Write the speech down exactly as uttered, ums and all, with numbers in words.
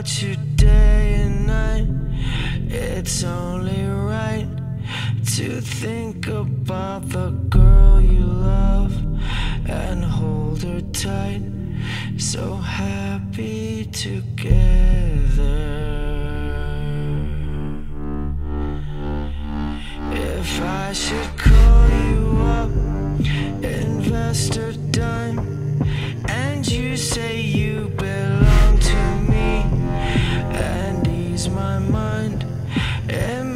about you day and night. It's only right to think about the girl you love and hold her tight. So happy together. If I should call you up, invest a dime, and you say you belong to me, and ease my mind.